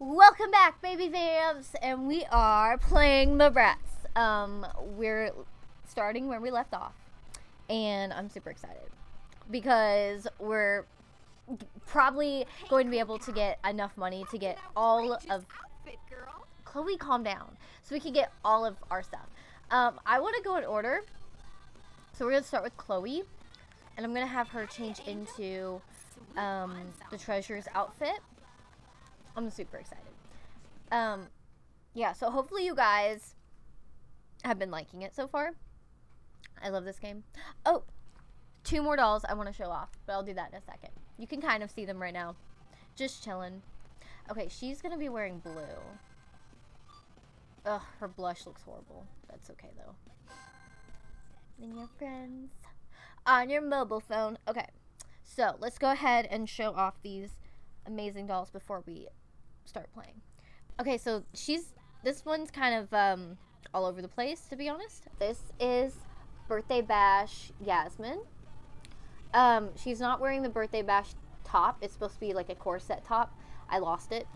Welcome back, baby vamps, and we are playing the Bratz. We're starting where we left off, and I'm super excited because we're probably going to be able to get enough money to get all of... Chloe, calm down. So we can get all of our stuff. I want to go in order. So we're going to start with Chloe, and I'm going to have her change into the treasurer's outfit. I'm super excited. Yeah, so hopefully you guys have been liking it so far. I love this game. Oh, 2 more dolls I want to show off, but I'll do that in a second. You can kind of see them right now. Just chilling. Okay, she's going to be wearing blue. Ugh, her blush looks horrible. That's okay, though. And your friends. On your mobile phone. Okay, so let's go ahead and show off these amazing dolls before we start playing. Okay, so this one's kind of all over the place, to be honest. This is Birthday Bash Yasmin. She's not wearing the Birthday Bash top. It's supposed to be like a corset top. I lost it.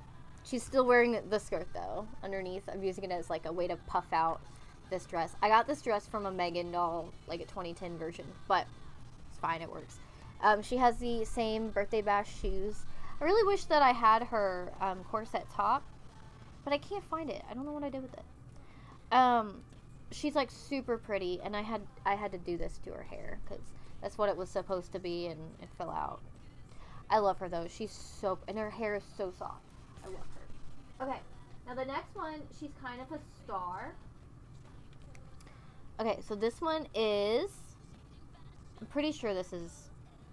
She's still wearing the skirt though underneath. I'm using it as like a way to puff out this dress. I got this dress from a Megan doll, like a 2010 version, but it's fine, it works. She has the same Birthday Bash shoes. I really wish that I had her corset top, but I can't find it. I don't know what I did with it. She's like super pretty, and I had to do this to her hair because that's what it was supposed to be, and it fell out. I love her though. She's so, and her hair is so soft. I love her. Okay, now the next one, she's kind of a star. Okay, so this one is, I'm pretty sure this is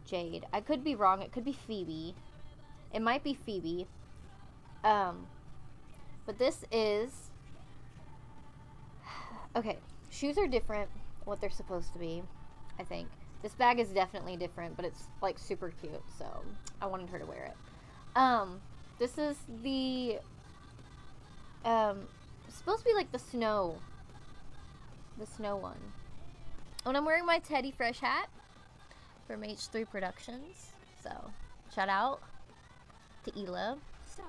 Jade. I could be wrong. It could be Phoebe. It might be Phoebe, but this is, okay, shoes are different, what they're supposed to be, I think. This bag is definitely different, but it's, like, super cute, so I wanted her to wear it. This is the, it's supposed to be, like, the snow one. And I'm wearing my Teddy Fresh hat from h3 productions, so shout out to Ela. So,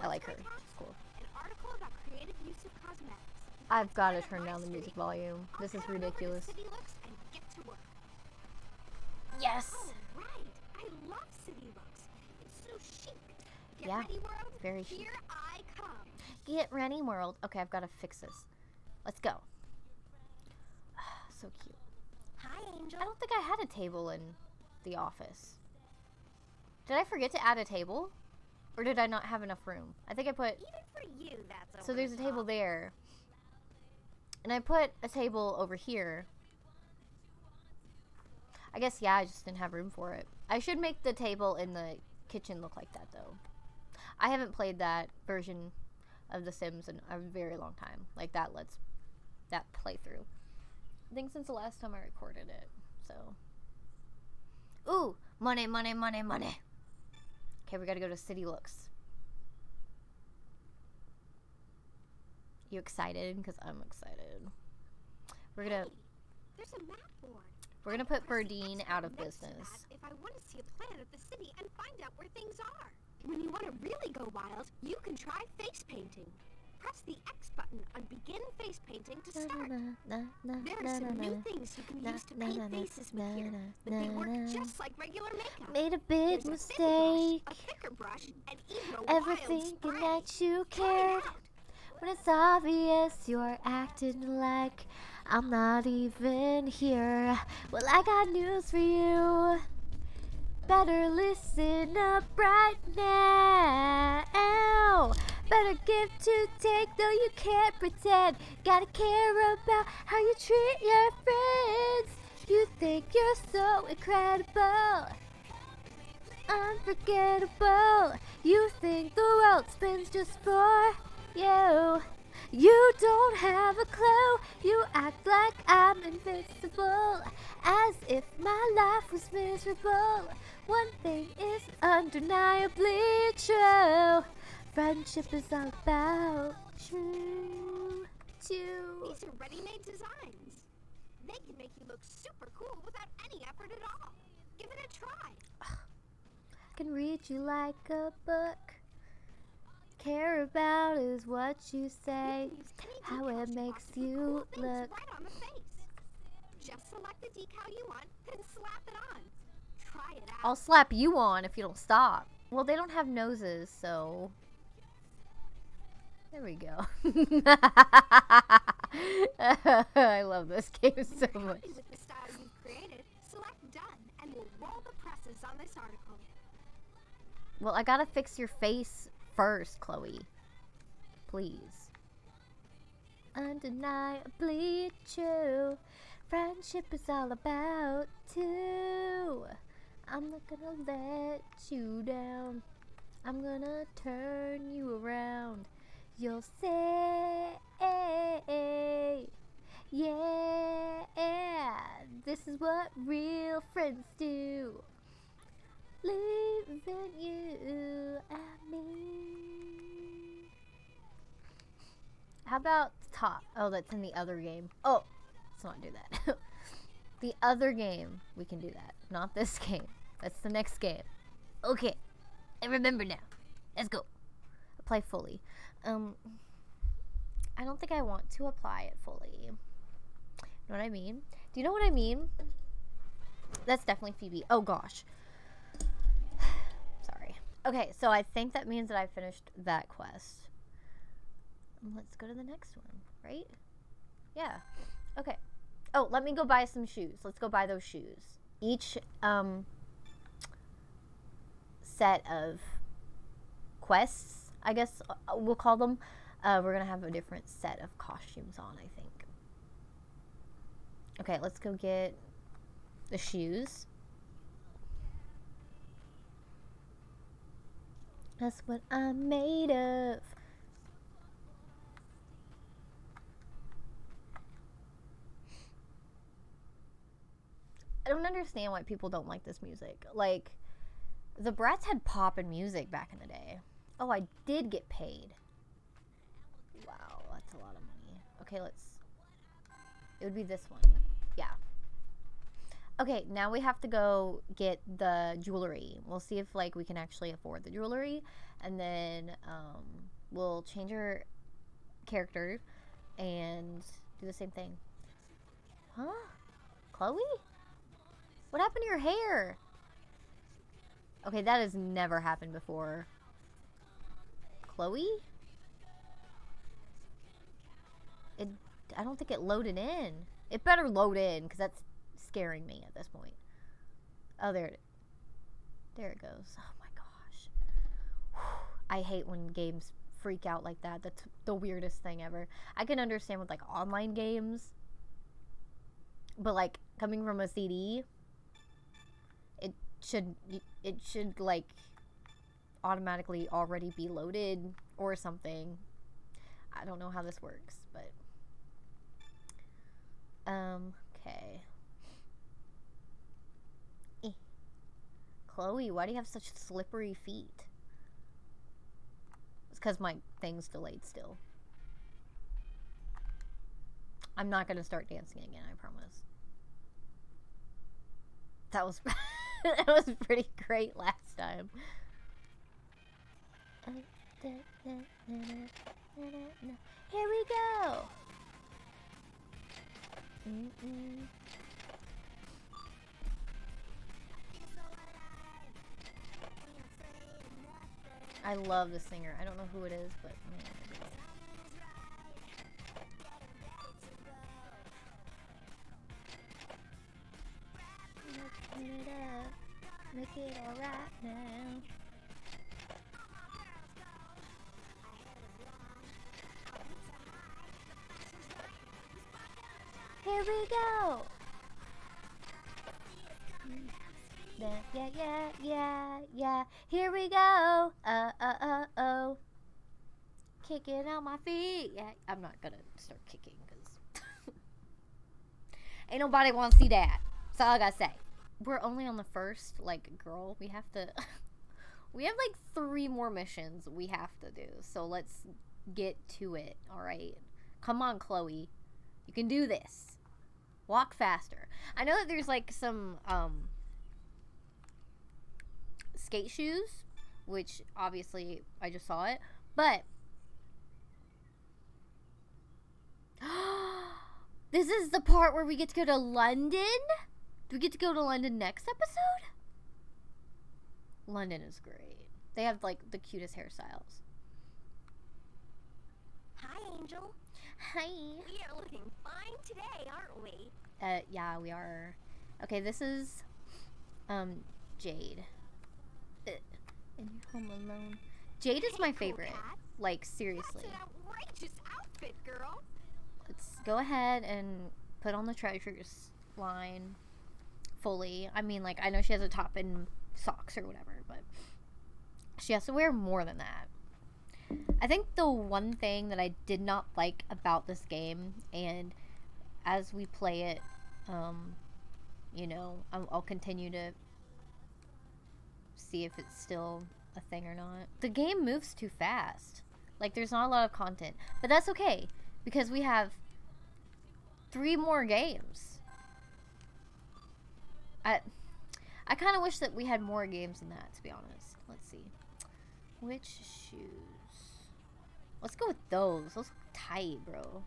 I like her. She's cool. An article about creative use of cosmetics. I've got to turn down the music volume. This is ridiculous. City Looks and get to work. Yes. Oh, right. I love City Looks. It's so chic. Get yeah. Ready, world. Very chic. Here I come. Get ready, world. Okay, I've got to fix this. Let's go. So cute. Hi, Angel. I don't think I had a table in the office. Did I forget to add a table? Or did I not have enough room? I think I put... Even for you, that's so there's a table there. And I put a table over here. I guess, yeah, I just didn't have room for it. I should make the table in the kitchen look like that, though. I haven't played that version of The Sims in a very long time. Like, that playthrough. I think since the last time I recorded it, so... Ooh! Money, money, money, money! Okay, we gotta go to City Looks. You excited? Because I'm excited. We're gonna. Hey, there's a map board. We're gonna put Burdine out of business. If I want to see a plan of the city and find out where things are. When you want to really go wild, you can try face painting. Press the X button on Begin Face Painting to start. There are some new things you can use to paint faces with here, but they work just like regular makeup. Made a big mistake. A thicker brush, and even a wild spray. Ever thinking that you cared? When it's obvious you're acting like I'm not even here. Well, I got news for you. Better listen up right now. Better give to take, though you can't pretend. Gotta care about how you treat your friends. You think you're so incredible, unforgettable. You think the world spins just for you. You don't have a clue. You act like I'm invincible, as if my life was miserable. One thing is undeniably true. Friendship is all about you. These are ready-made designs. They can make you look super cool without any effort at all. Give it a try. I can read you like a book. care about is what you say, how it makes you look. Just select the decal you want and slap it on. Try it out. I'll slap you on if you don't stop. Well, they don't have noses, so... There we go. I love this game so much. With the style you've created, select done, and we'll roll the presses on this article. Well, I gotta fix your face first, Chloe. Please. Undeniably true. Friendship is all about two. I'm not gonna let you down. I'm gonna turn you around. You'll say, yeah, this is what real friends do. Leaving you and me. How about top? Oh, that's in the other game. Oh, let's not do that. The other game, we can do that. Not this game. That's the next game. Okay, I remember now. Let's go. Apply fully. I don't think I want to apply it fully. Know what I mean? Do you know what I mean? That's definitely Phoebe. Oh gosh. Sorry. Okay, so I think that means that I finished that quest. Let's go to the next one, right? Yeah. Okay. Oh, let me go buy some shoes. Let's go buy those shoes. Each set of quests, I guess we'll call them. We're gonna have a different set of costumes on, I think. Okay, let's go get the shoes. That's what I'm made of. I don't understand why people don't like this music. Like, the Bratz had poppin' music back in the day. Oh, I did get paid. Wow, that's a lot of money. Okay, let's... It would be this one. Yeah. Okay, now we have to go get the jewelry. We'll see if, like, we can actually afford the jewelry. And then, we'll change our character and do the same thing. Huh? Chloe? What happened to your hair? Okay, that has never happened before. Chloe? I don't think it loaded in. It better load in, because that's scaring me at this point. Oh, there it goes. Oh my gosh. Whew. I hate when games freak out like that. That's the weirdest thing ever. I can understand with, like, online games. But, like, coming from a CD, it should, like... automatically already be loaded or something. I don't know how this works, but okay. Chloe, why do you have such slippery feet? It's because my thing's delayed still. I'm not gonna start dancing again, I promise. That was that was pretty great last time. Here we go. I love this singer. I don't know who it is, but man. Making it up. Make it all right now. Here we go! Yeah, yeah, yeah, yeah, yeah. Here we go! Oh. Kicking on my feet. Yeah, I'm not gonna start kicking, because... Ain't nobody wanna see that. That's all I gotta say. We're only on the first, like, girl. We have to... we have, like, 3 more missions we have to do. So let's get to it, alright? Come on, Chloe. You can do this. Walk faster. I know that there's, like, some skate shoes, which obviously I just saw it, But this is the part where we get to go to London? Do we get to go to London next episode? London is great. They have like the cutest hairstyles. Hi, Angel. Hi. We are looking fine today, aren't we? Yeah, we are. Okay, this is Jade. And you're home alone. Jade is my favorite. Like, seriously. That's an outrageous outfit, girl. Let's go ahead and put on the treasures line fully. I mean, like, I know she has a top and socks or whatever, but she has to wear more than that. I think the one thing that I did not like about this game, and as we play it, you know, I'll continue to see if it's still a thing or not. The game moves too fast. Like, there's not a lot of content, but that's okay because we have 3 more games. I kind of wish that we had more games than that, to be honest. Let's see. Which shoes? Let's go with those. Those look tight, bro.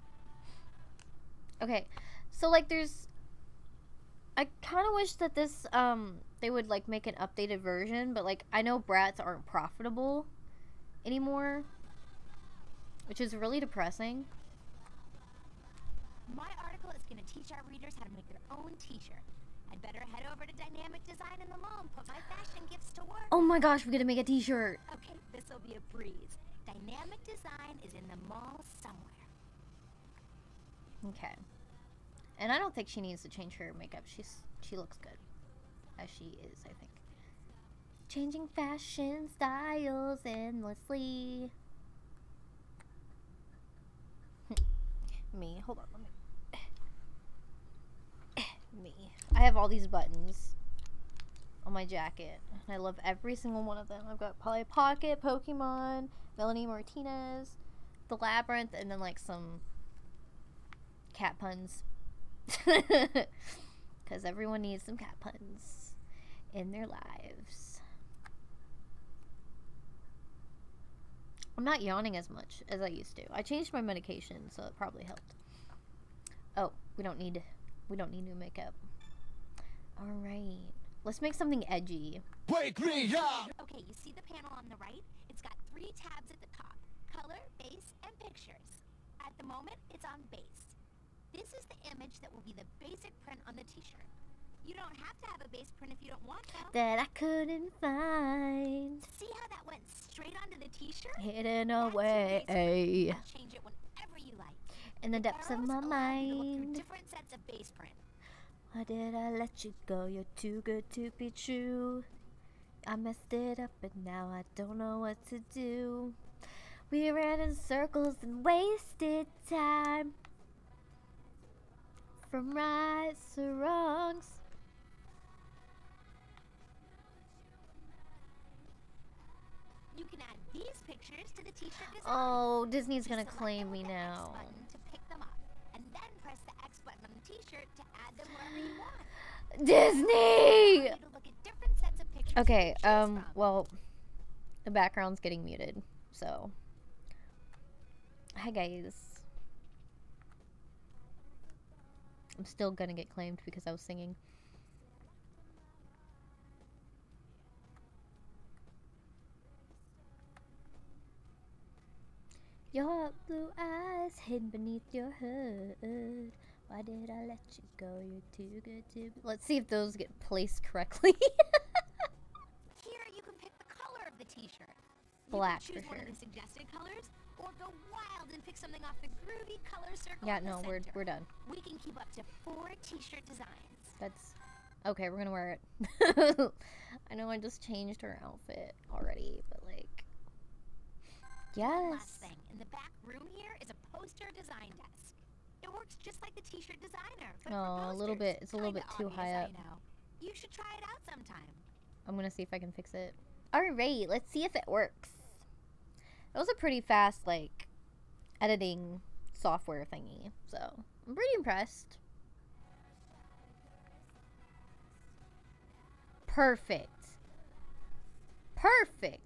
Okay. So, like, there's... I kind of wish that this, they would, like, make an updated version. But, like, I know Bratz aren't profitable anymore. Which is really depressing. My article is going to teach our readers how to make their own t-shirt. I'd better head over to Dynamic Design in the mall and put my fashion gifts to work. Oh my gosh, we're gonna make a t-shirt. Okay, this'll be a breeze. Dynamic Design is in the mall somewhere. Okay. And I don't think she needs to change her makeup. She looks good. As she is, I think. Changing fashion styles endlessly. Me. Hold on, let me. I have all these buttons on my jacket, and I love every single one of them. I've got Polly Pocket, Pokemon, Melanie Martinez, the Labyrinth, and then like some cat puns. Because everyone needs some cat puns in their lives. I'm not yawning as much as I used to. I changed my medication, so it probably helped. Oh, we don't need new makeup. All right, let's make something edgy. Wake me up! Okay, you see the panel on the right? It's got 3 tabs at the top. Color, base, and pictures. At the moment, it's on base. This is the image that will be the basic print on the t-shirt. You don't have to have a base print if you don't want to. That I couldn't find. See how that went straight onto the t-shirt? Hidden away. I'll change it whenever you like. In the depths of my mind. Different sets of base print. Why did I let you go? You're too good to be true. I messed it up and now I don't know what to do. We ran in circles and wasted time. From rights to wrongs. You can add these pictures to the t-shirt design. Oh, Disney's gonna claim me now. Disney! Okay, well, the background's getting muted, so. Hi, guys. I'm still gonna get claimed because I was singing. Your blue eyes hid beneath your hood. Why did I let you go? You're too good to be. Let's see if those get placed correctly. Here you can pick the color of the t-shirt. Black for sure. You can choose one of the suggested colors, or go wild and pick something off the groovy color circle. Yeah, no, we're done. We can keep up to 4 t-shirt designs. That's okay. We're gonna wear it. I know I just changed her outfit already, but like, yes. Last thing in the back room here is a poster design desk. It works just like the t-shirt designer. Oh, a little bit. It's a little bit too high up. You should try it out sometime. I'm gonna see if I can fix it. Alright, let's see if it works. That was a pretty fast, like, editing software thingy. So, I'm pretty impressed. Perfect. Perfect.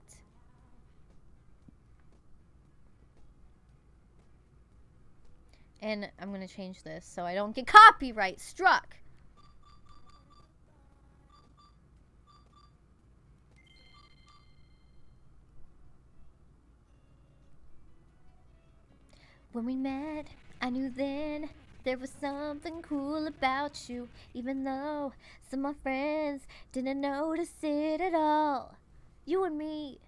And I'm gonna change this so I don't get copyright struck. When we met, I knew then there was something cool about you, even though some of my friends didn't notice it at all. You and me,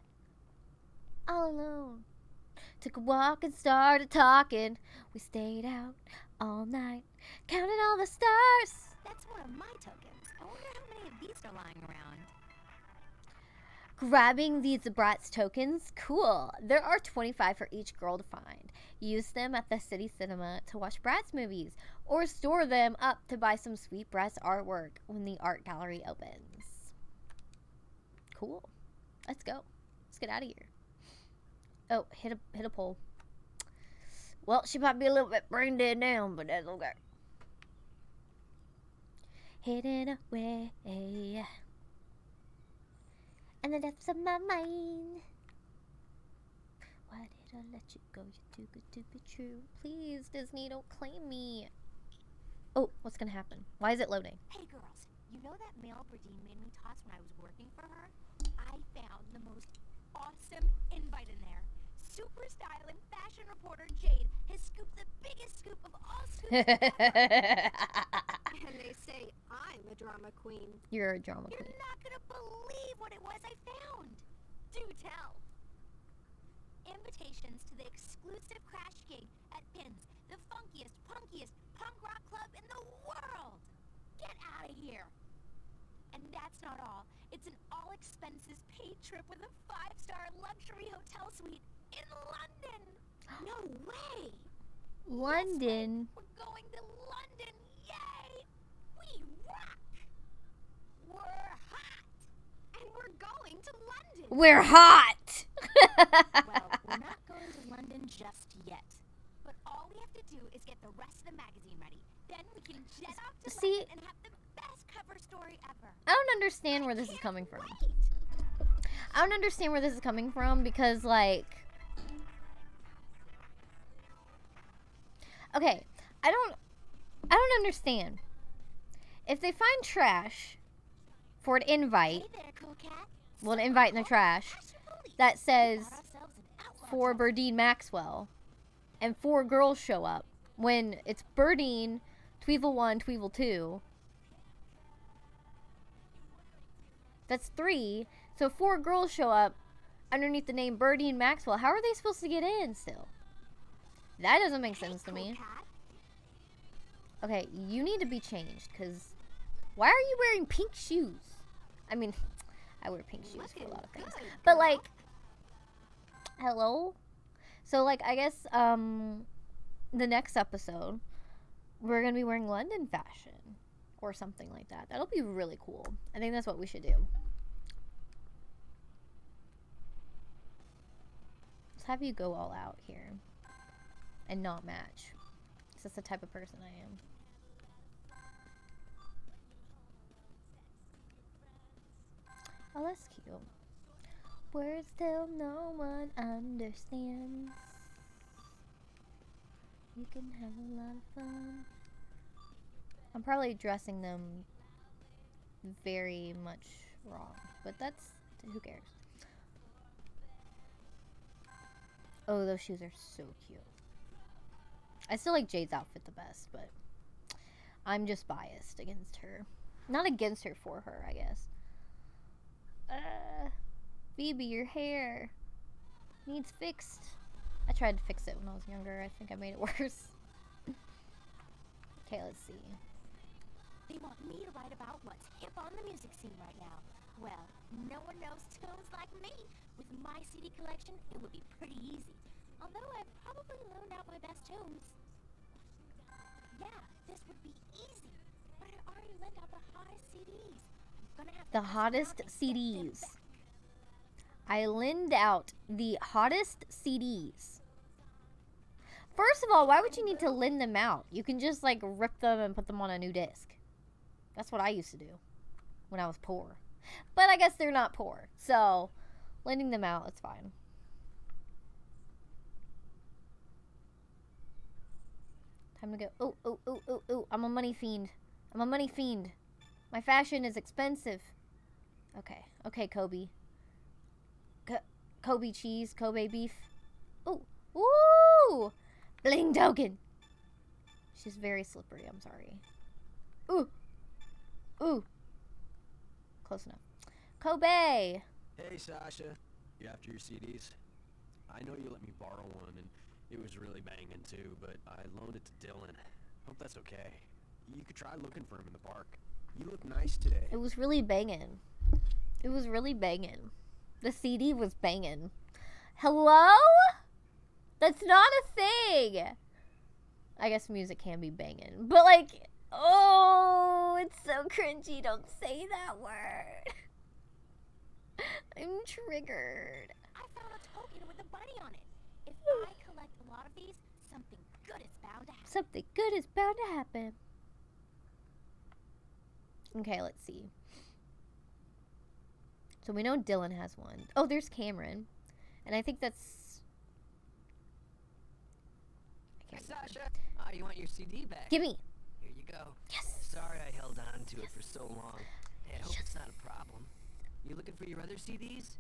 all alone, took a walk and started talking. We stayed out all night, counted all the stars. That's one of my tokens. I wonder how many of these are lying around. Grabbing these Bratz tokens, cool. There are 25 for each girl to find. Use them at the city cinema to watch Bratz movies, or store them up to buy some sweet Bratz artwork when the art gallery opens. Cool. Let's go. Let's get out of here. Oh, hit a pole. Well, she might be a little bit brain dead now, but that's okay. Hidden away. And the depths of my mind. Why did I let you go? You're too good to be true. Please, Disney, don't claim me. Oh, what's gonna happen? Why is it loading? Hey girls, you know that mail Burdine made me toss when I was working for her? I found the most awesome invite in there. Super styling fashion reporter Jade has scooped the biggest scoop of all scoops ever. And they say I'm a drama queen. You're a drama queen. You're not gonna believe what it was I found. Do tell. Invitations to the exclusive crash gig at Pins, the funkiest, punkiest punk rock club in the world. Get out of here. And that's not all. It's an all-expenses paid trip with a 5-star luxury hotel suite in London. No way. London. Yes, we're going to London. Yay! We rock. We're hot. And we're going to London. We're hot. Well, we're not going to London just yet. But all we have to do is get the rest of the magazine ready. Then we can jet off to London and have the best cover story ever. I don't understand where this is coming from. I don't understand where this is coming from because, like... Okay, I don't understand. If they find trash for an invite, well, an invite in the trash, that says for Burdine Maxwell, and 4 girls show up, when it's Burdine, Tweevil 1, Tweevil 2, that's 3, so 4 girls show up underneath the name Burdine Maxwell. How are they supposed to get in still? That doesn't make sense to me. Okay, you need to be changed, because... Why are you wearing pink shoes? I mean, I wear pink shoes for a lot of things. But, like... Hello? So, like, I guess, the next episode, we're gonna be wearing London fashion. Or something like that. That'll be really cool. I think that's what we should do. Let's have you go all out here. And not match. Is this the type of person I am? Oh, that's cute. Words till no one understands. You can have a lot of fun. I'm probably addressing them very much wrong, but that's... who cares? Oh, those shoes are so cute. I still like Jade's outfit the best, but I'm just biased against her. Not against her, for her, I guess. Phoebe, your hair needs fixed. I tried to fix it when I was younger. I think I made it worse. Okay, let's see. They want me to write about what's hip on the music scene right now. Well, no one knows tunes like me. With my CD collection, it would be pretty easy. Although I've probably loaned out my best tunes. Yeah, this would be easy. But I already lent out the hottest CDs. I'm gonna have the hottest CDs. I lend out the hottest CDs. First of all, why would you need to lend them out? You can just, like, rip them and put them on a new disc. That's what I used to do when I was poor. But I guess they're not poor. So, lending them out, it's fine. Time to go. Oh, oh, oh, oh, oh. I'm a money fiend. I'm a money fiend. My fashion is expensive. Okay. Okay, Kobe. Kobe cheese. Kobe beef. Oh. Ooh. Bling Dogen. She's very slippery. I'm sorry. Ooh. Ooh. Close enough. Kobe. Hey, Sasha. You after your CDs? I know you let me borrow one, and it was really banging too, but I loaned it to Dylan. Hope that's okay. You could try looking for him in the park. You look nice today. It was really banging. It was really banging. The CD was banging. Hello? That's not a thing. I guess music can be banging, but like, oh, it's so cringy. Don't say that word. I'm triggered. I found a token with a bunny on it. If I collect a lot of these, something good is bound to happen. Something good is bound to happen. Okay, let's see. So we know Dylan has one. Oh, there's Cameron. And I think that's... I can't remember. Sasha, you want your CD back? Give me. Here you go. Yes. Sorry I held on to it for so long. I hope it's not a problem. You looking for your other CDs?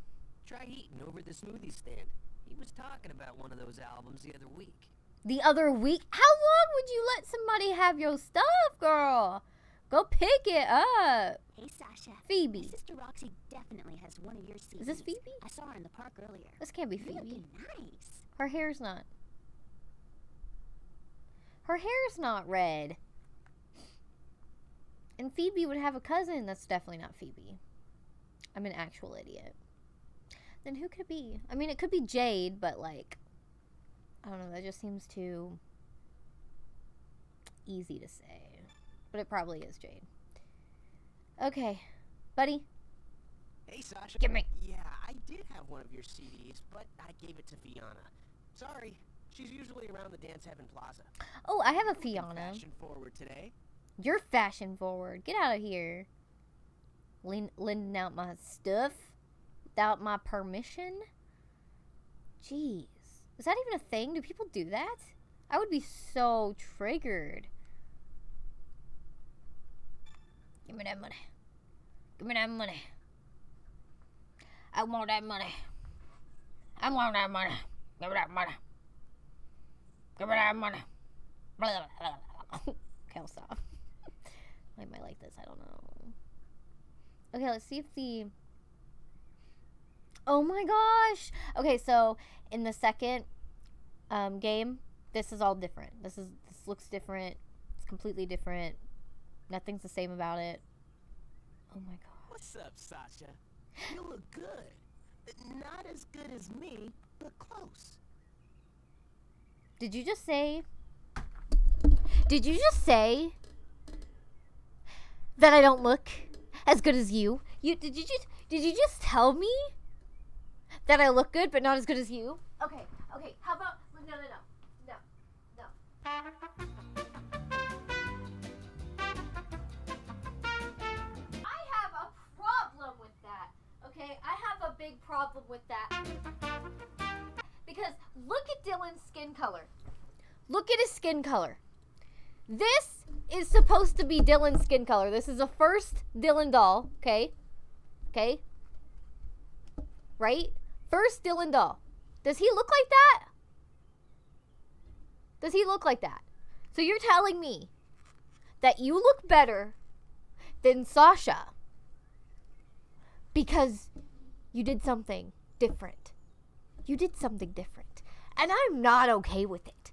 Try eating over at the smoothie stand. He was talking about one of those albums the other week. The other week? How long would you let somebody have your stuff, girl? Go pick it up. Hey, Sasha. Phoebe. My sister Roxy definitely has one of your CDs. Is this Phoebe? I saw her in the park earlier. This can't be Phoebe. Really nice. Her hair's not. Her hair's not red. And Phoebe would have a cousin. That's definitely not Phoebe. I'm an actual idiot. Then who could it be? I mean, it could be Jade, but like, I don't know, that just seems too easy to say. But it probably is Jade. Okay, buddy. Hey, Sasha. Give me. Yeah, I did have one of your CDs, but I gave it to Fiona. Sorry, she's usually around the Dance Heaven Plaza. Oh, I have a Fiona. Fashion forward today. You're fashion forward. Get out of here. Lending out my stuff without my permission? Jeez. Is that even a thing? Do people do that? I would be so triggered. Give me that money. Give me that money. I want that money. I want that money. Give me that money. Give me that money. Okay, I'll stop. I might like this. I don't know. Okay, let's see if the... Oh my gosh! Okay, so in the second game, this is all different. This looks different. It's completely different. Nothing's the same about it. Oh my god. What's up, Sasha? You look good. Not as good as me, but close. Did you just say... Did you just say... that I don't look... as good as you? Did you just tell me that I look good but not as good as you? Okay, okay. How about no. I have a problem with that. Okay, I have a big problem with that because look at Dylan's skin color. Look at his skin color. This is supposed to be Dylan's skin color. This is the first Dylan doll, okay? Okay? Right? First Dylan doll. Does he look like that? Does he look like that? So you're telling me that you look better than Sasha because you did something different. You did something different. And I'm not okay with it.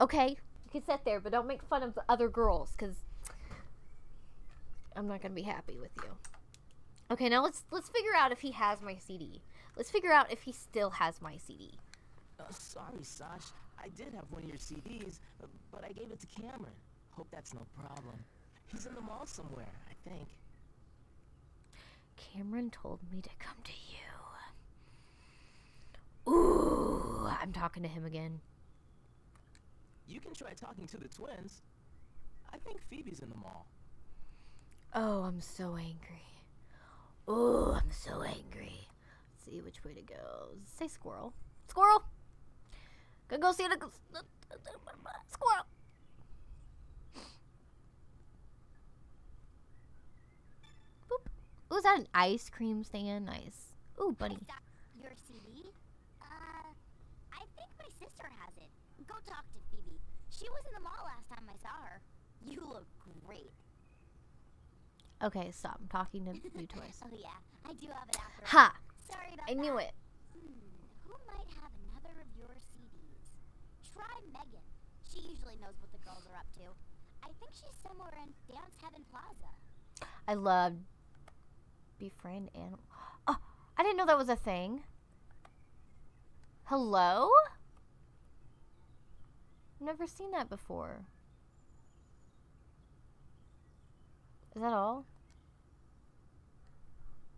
Okay? You can sit there, but don't make fun of the other girls, because I'm not going to be happy with you. Okay, now let's figure out if he has my CD. Let's figure out if he still has my CD. Sorry, Sash. I did have one of your CDs, but I gave it to Cameron. Hope that's no problem. He's in the mall somewhere, I think. Cameron told me to come to you. Ooh, I'm talking to him again. You can try talking to the twins. I think Phoebe's in the mall. Oh, I'm so angry. Oh, I'm so angry. Let's see which way to go. Say squirrel. Squirrel! Gonna go see the... Squirrel! got an ice cream stand. Nice. Ooh, buddy. Your CD? I think my sister has it. Go talk to Phoebe. She was in the mall last time I saw her. You look great. Okay, stop. I'm talking to you twice. Oh yeah, I do have it after. Ha! Sorry about that. I knew it. Who might have another of your CDs? Try Megan. She usually knows what the girls are up to. I think she's somewhere in Dance Heaven Plaza. I love befriend animal. Oh, I didn't know that was a thing. Hello? Never seen that before. Is that all?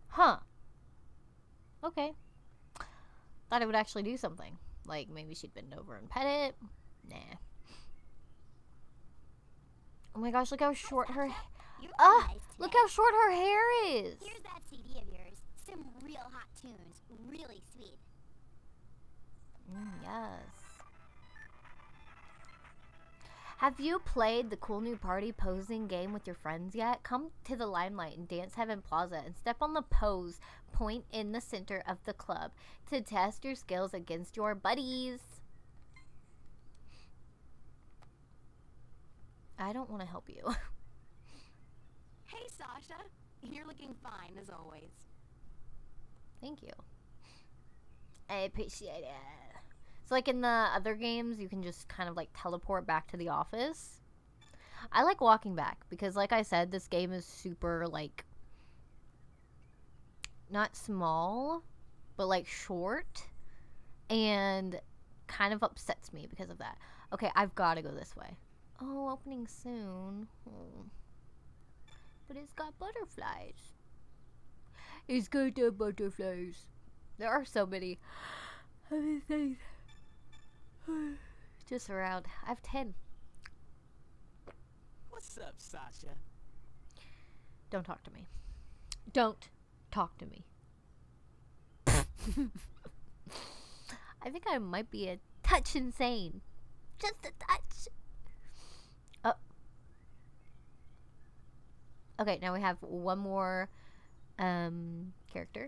Huh. Okay. Thought it would actually do something. Like, maybe she'd bend over and pet it. Nah. Oh my gosh, look how short her... look how short her hair is! Here's that CD of yours. Some real hot tunes. Really sweet. Yes. Have you played the cool new party posing game with your friends yet? Come to the limelight in Dance Heaven Plaza and step on the pose point in the center of the club to test your skills against your buddies. I don't want to help you. Hey, Sasha. You're looking fine, as always. Thank you. I appreciate it. So, like, in the other games, you can just kind of, like, teleport back to the office. I like walking back because, like I said, this game is super, like, not small, but, like, short. And kind of upsets me because of that. Okay, I've got to go this way. Oh, opening soon. Oh. But it's got butterflies. It's got the butterflies. There are so many things. Just around. I have 10. What's up, Sasha? Don't talk to me. Don't talk to me. I think I might be a touch insane. Just a touch. Oh. Okay, now we have one more character.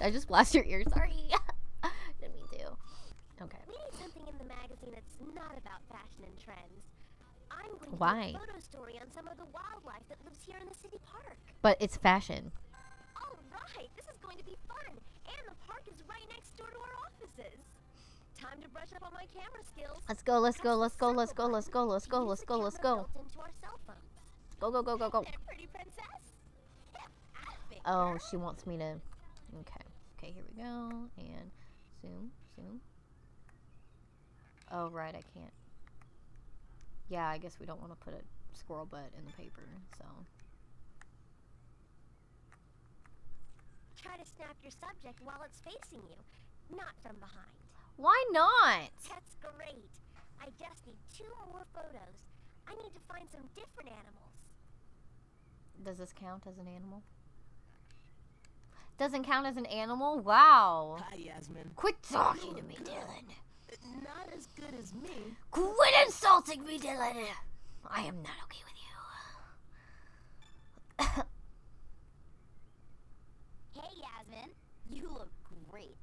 I just blast your ears. Sorry. Didn't mean to. Okay. We need something in the magazine that's not about fashion and trends. I'm going to do a photo story on some of the wildlife that lives here in the city park. But it's fashion. All right. This is going to be fun. And the park is right next door to our offices. Time to brush up on my camera skills. Let's go. Let's go. Let's go. Let's go. Let's go. Let's go. Let's go. Let's go. Go, go, go, go, go. Pretty princess. Oh, she wants me to... Okay, okay, here we go, and zoom, zoom. Oh, right, I can't. Yeah, I guess we don't want to put a squirrel butt in the paper, so. Try to snap your subject while it's facing you, not from behind. Why not? That's great. I just need 2 more photos. I need to find some different animals. Does this count as an animal? Doesn't count as an animal? Wow. Hi, Yasmin. Quit talking to me, Dylan. Not as good as me. Quit insulting me, Dylan. I am not okay with you. Hey, Yasmin. You look great.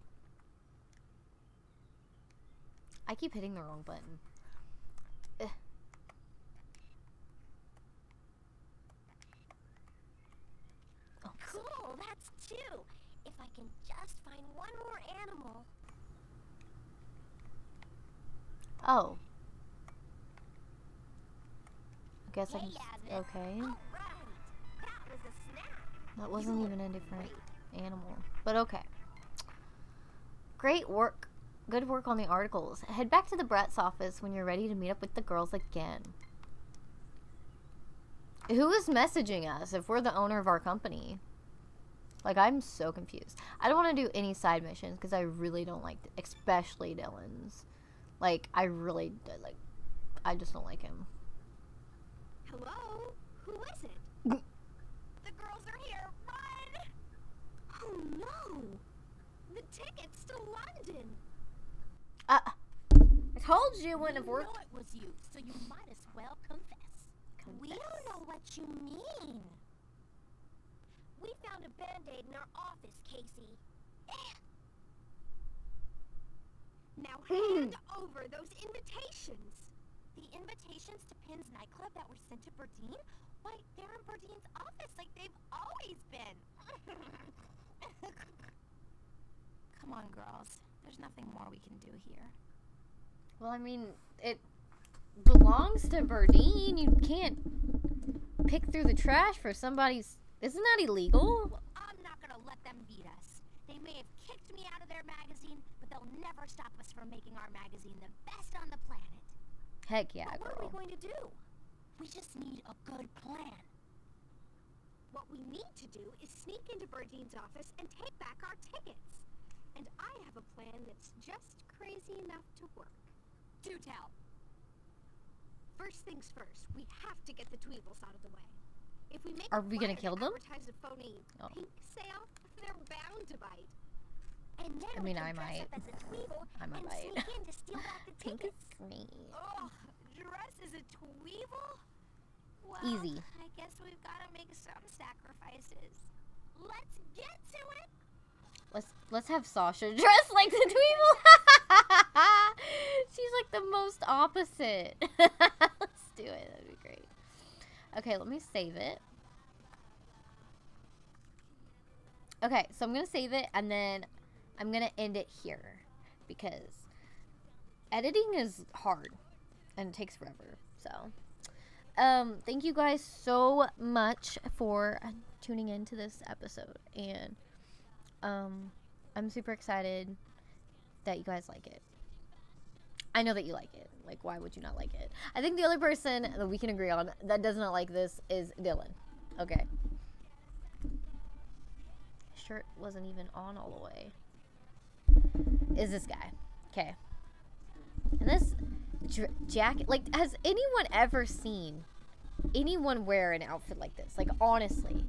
I keep hitting the wrong button. Cool, that's 2. If I can just find 1 more animal. Oh. I guess I can. Okay. All right. That was a snap. That wasn't even a different animal, but okay. Great work. Good work on the articles. Head back to the Bratz office when you're ready to meet up with the girls again. Who is messaging us if we're the owner of our company? Like, I'm so confused. I don't want to do any side missions because I really don't like, especially Dylan's. Like, I really, like, I just don't like him. Hello? Who is it? The girls are here. Run! Oh, no. The ticket's to London. I told you it wouldn't have worked. I know it was you, so you might as well confess. We don't know what you mean. We found a band-aid in our office, Casey. Now hand over those invitations. The invitations to Pins nightclub that were sent to Burdine? Why, they're in Burdine's office like they've always been. Come on, girls. There's nothing more we can do here. Well, I mean, it belongs to Burdine. You can't pick through the trash for somebody's... Isn't that illegal? Well, I'm not gonna let them beat us. They may have kicked me out of their magazine, but they'll never stop us from making our magazine the best on the planet. Heck yeah, girl. What are we going to do? We just need a good plan. What we need to do is sneak into Burdine's office and take back our tickets. And I have a plan that's just crazy enough to work. Do tell. First things first, we have to get the Tweevils out of the way. If we make Are we gonna kill them? A phony pink sale, they're bound to bite. And then I mean, I might. I might bite. Pink is green. Oh, dress is a Tweevil? Well, easy. I guess we've got to make some sacrifices. Let's get to it. Let's have Sasha dress like the Tweevil. She's like the most opposite. Let's do it. That'd be great. Okay, let me save it. Okay, so I'm going to save it, and then I'm going to end it here. Because editing is hard, and it takes forever. So, thank you guys so much for tuning in to this episode. And I'm super excited that you guys like it. I know that you like it. Like, why would you not like it? I think the only person that we can agree on that does not like this is Dylan. Okay. Shirt wasn't even on all the way. Is this guy. Okay. And this jacket. Like, has anyone ever seen anyone wear an outfit like this? Like, honestly.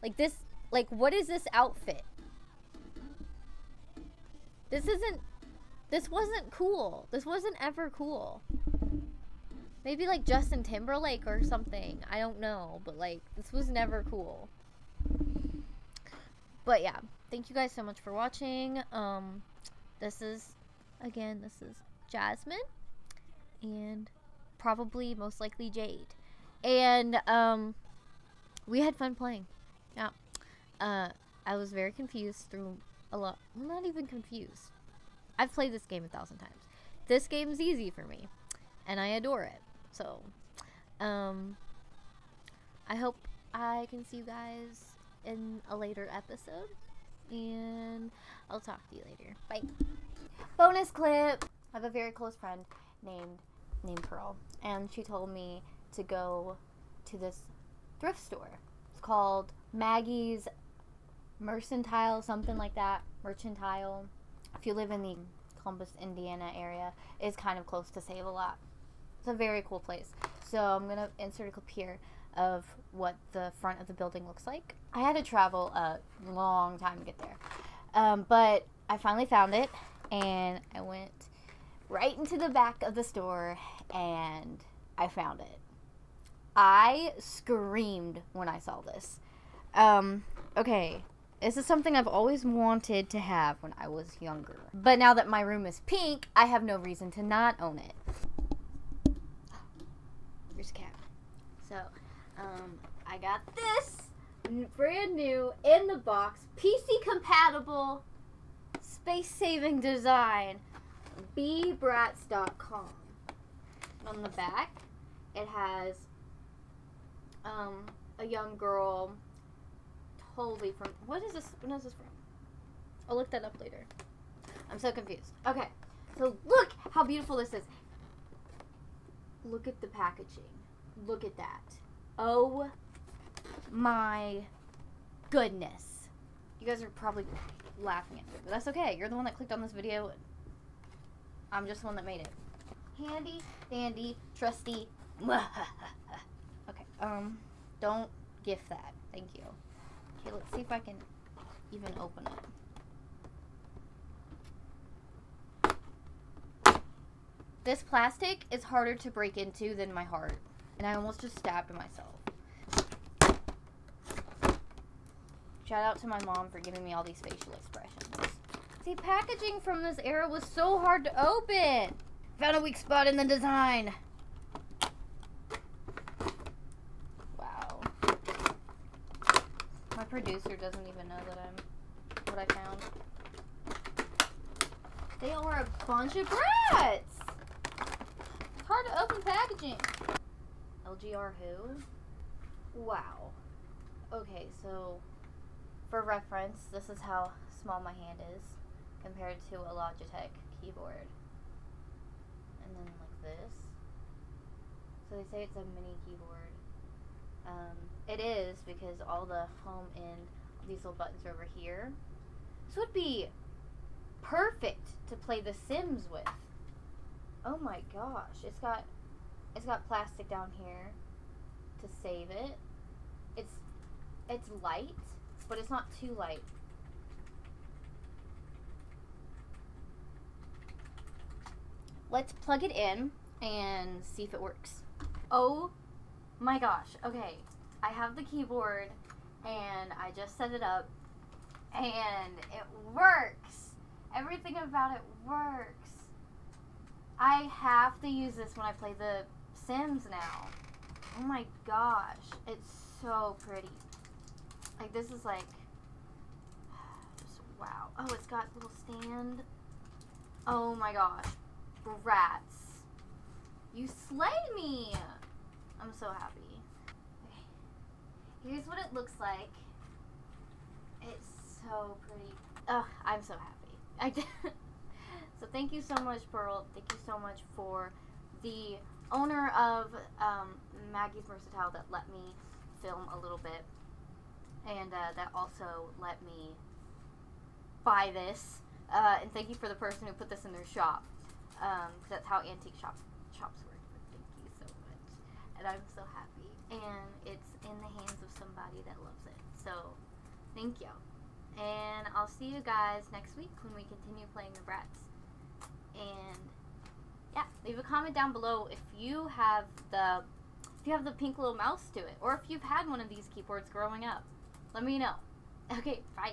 Like, this. Like, what is this outfit? This isn't. This wasn't cool. This wasn't ever cool. Maybe like Justin Timberlake or something. I don't know. But like, this was never cool. But yeah. Thank you guys so much for watching. This is Yasmin. And probably, most likely, Jade. And, we had fun playing. Yeah. I was very confused through a lot. I'm not even confused. I've played this game 1,000 times. This game's easy for me. And I adore it. So, I hope I can see you guys in a later episode. And I'll talk to you later. Bye. Bonus clip. I have a very close friend named Pearl. And she told me to go to this thrift store. It's called Maggie's Mercantile, something like that. Mercantile. If you live in the Columbus, Indiana area, it's kind of close to Save a Lot. It's a very cool place. So I'm going to insert a clip here of what the front of the building looks like. I had to travel a long time to get there. But I finally found it, and I went right into the back of the store, and I found it. I screamed when I saw this. Okay. This is something I've always wanted to have when I was younger. But now that my room is pink, I have no reason to not own it. Here's a cat. So, I got this brand new, in the box, PC compatible, space saving design, bbrats.com. On the back, it has a young girl. Holy from what is this? When is this from? I'll look that up later. I'm so confused. Okay, so look how beautiful this is. Look at the packaging. Look at that. Oh my goodness. You guys are probably laughing at me, but that's okay. You're the one that clicked on this video. I'm just the one that made it. Handy, dandy, trusty. Okay, don't gift that. Thank you. Okay, let's see if I can even open it. This plastic is harder to break into than my heart, and I almost just stabbed myself. Shout out to my mom for giving me all these facial expressions. See, packaging from this era was so hard to open. Found a weak spot in the design. Wow. My producer doesn't even know that what I found. They are a bunch of brats. Hard to open packaging. LGR who? Wow. Okay, so for reference, this is how small my hand is compared to a Logitech keyboard. And then like this. So they say it's a mini keyboard. It is, because all the home and these little buttons are over here. This would be perfect to play The Sims with. Oh my gosh, it's got plastic down here to save it. It's light, but it's not too light. Let's plug it in and see if it works. Oh my gosh, okay. I have the keyboard and I just set it up and it works. Everything about it works. I have to use this when I play The Sims now. Oh my gosh, it's so pretty. Like, this is like, just wow. Oh, it's got a little stand. Oh my gosh, brats. You slay me. I'm so happy. Okay. Here's what it looks like. It's so pretty. Oh, I'm so happy. So thank you so much, Pearl. Thank you so much for the owner of Maggie's Mercantile that let me film a little bit. And that also let me buy this. And thank you for the person who put this in their shop. Because that's how antique shops work. But thank you so much. And I'm so happy. And it's in the hands of somebody that loves it. So thank you. And I'll see you guys next week when we continue playing the Bratz. And yeah, leave a comment down below if you have the pink little mouse to it, or if you've had one of these keyboards growing up. Let me know. Okay, bye.